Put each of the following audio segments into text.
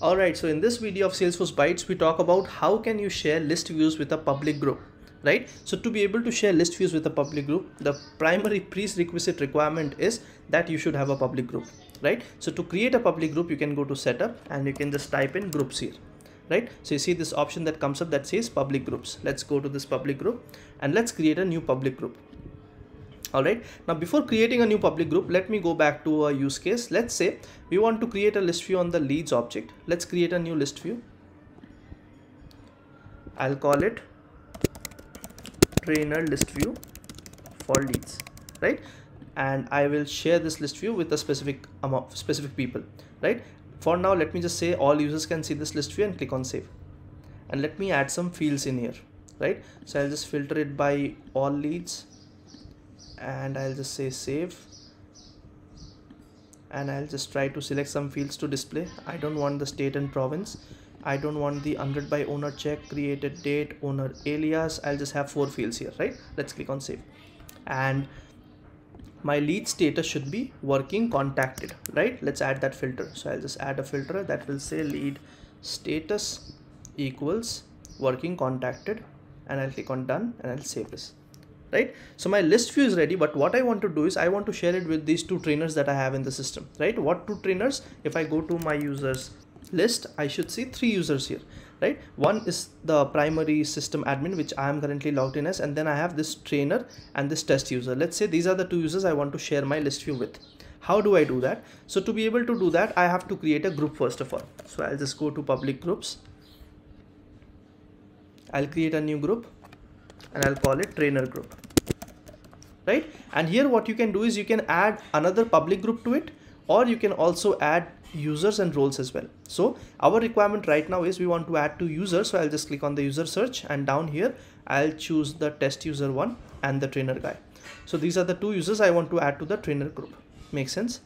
Alright, so in this video of Salesforce Bytes, we talk about how can you share list views with a public group, right? So to be able to share list views with a public group, the primary prerequisite requirement is that you should have a public group, right? So to create a public group, you can go to setup and you can just type in groups here. Right, so you see this option that comes up that says public groups. Let's go to this public group and let's create a new public group. All right, now before creating a new public group, let me go back to a use case. Let's say we want to create a list view on the leads object. Let's create a new list view. I'll call it trainer list view for leads, right? And I will share this list view with a specific amount, specific people, right? For now, let me just say all users can see this list view and click on save. And let me add some fields in here, right? So I'll just filter it by all leads and I'll just say save. And I'll just try to select some fields to display. I don't want the state and province. I don't want the 100 by owner check, created date, owner alias. I'll just have 4 fields here, right? Let's click on save. And my lead status should be working contacted, right? Let's add that filter. So I'll just add a filter that will say lead status equals working contacted, and I'll click on done and I'll save this, right? So my list view is ready, but what I want to do is I want to share it with these 2 trainers that I have in the system, right? What 2 trainers? If I go to my users list, I should see 3 users here, right? One is the primary system admin, which I am currently logged in as, and then I have this trainer and this test user. Let's say these are the 2 users I want to share my list view with. How do I do that? So to be able to do that, I have to create a group first of all. So I'll just go to public groups. I'll create a new group and I'll call it trainer group, right? And here what you can do is you can add another public group to it, or you can also add users and roles as well. So our requirement right now is we want to add 2 users. So I'll just click on the user search, and down here I'll choose the test user one and the trainer guy. So these are the 2 users I want to add to the trainer group. Makes sense?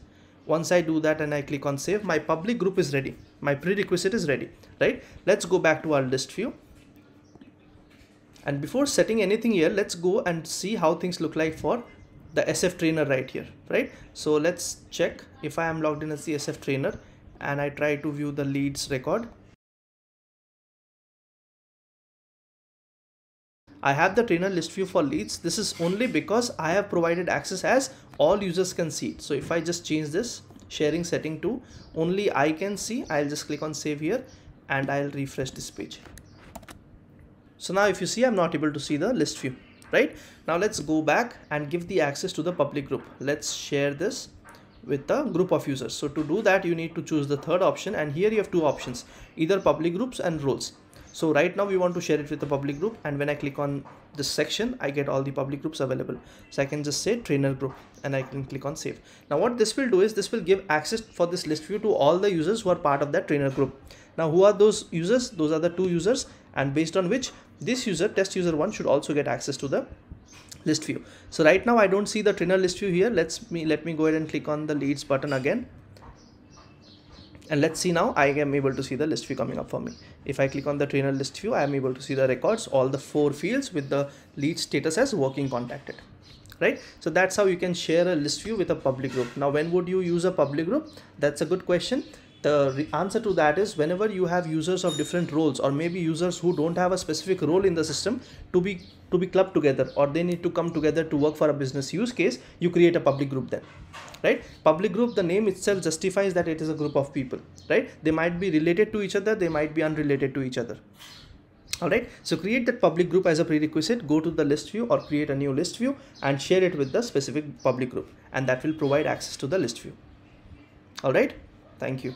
Once I do that and I click on save, my public group is ready. My prerequisite is ready, right? Let's go back to our list view. And before setting anything here, let's go and see how things look like for the SF trainer right here, right? So let's check if I am logged in as the SF trainer and I try to view the leads record. I have the trainer list view for leads. This is only because I have provided access as all users can see it. So if I just change this sharing setting to only I can see, I'll just click on save here and I'll refresh this page. So now if you see, I'm not able to see the list view. Right now, let's go back and give the access to the public group. Let's share this with a group of users. So to do that, you need to choose the third option, and here you have 2 options, either public groups and roles. So right now we want to share it with the public group, and when I click on this section, I get all the public groups available. So I can just say trainer group and I can click on save. Now what this will do is this will give access for this list view to all the users who are part of that trainer group. Now who are those users? Those are the 2 users, and based on which this user, test user one, should also get access to the list view. So right now I don't see the trainer list view here. Let me go ahead and click on the leads button again. And let's see, now I am able to see the list view coming up for me. If I click on the trainer list view, I am able to see the records, all the 4 fields with the lead status as working contacted, right? So that's how you can share a list view with a public group. Now, when would you use a public group? That's a good question. The answer to that is whenever you have users of different roles, or maybe users who don't have a specific role in the system to be clubbed together, or they need to come together to work for a business use case, you create a public group then, right? Public group, the name itself justifies that it is a group of people, right? They might be related to each other, they might be unrelated to each other. All right, so create that public group as a prerequisite, go to the list view or create a new list view and share it with the specific public group, and that will provide access to the list view. All right, thank you.